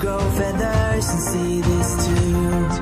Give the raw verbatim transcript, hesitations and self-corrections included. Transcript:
Go feathers and see this too.